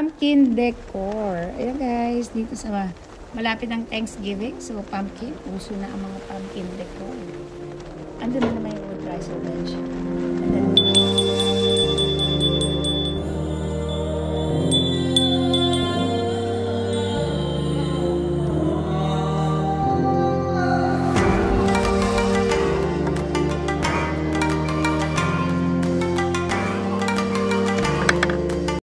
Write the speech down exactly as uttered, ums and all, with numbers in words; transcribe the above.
pumpkin decor. Ayan guys, dito sa malapit ng Thanksgiving. So pumpkin, uso na ang mga pumpkin decor. Andun na naman yung wood rice orange.